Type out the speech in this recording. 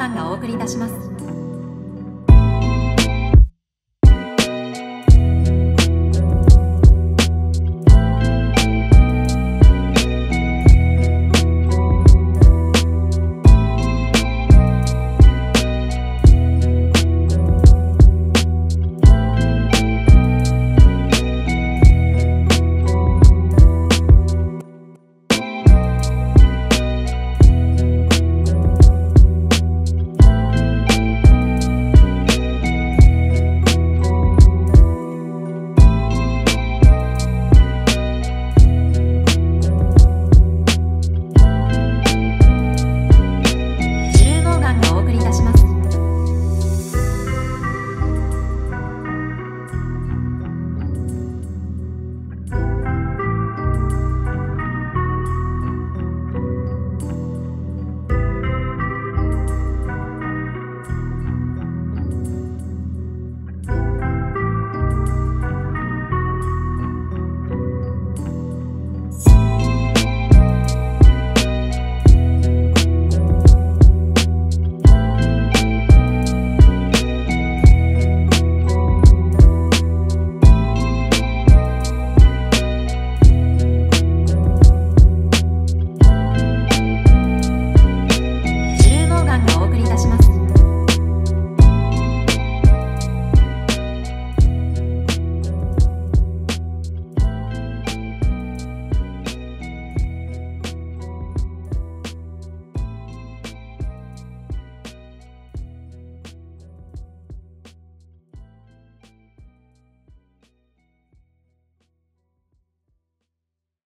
団がお送りいたします。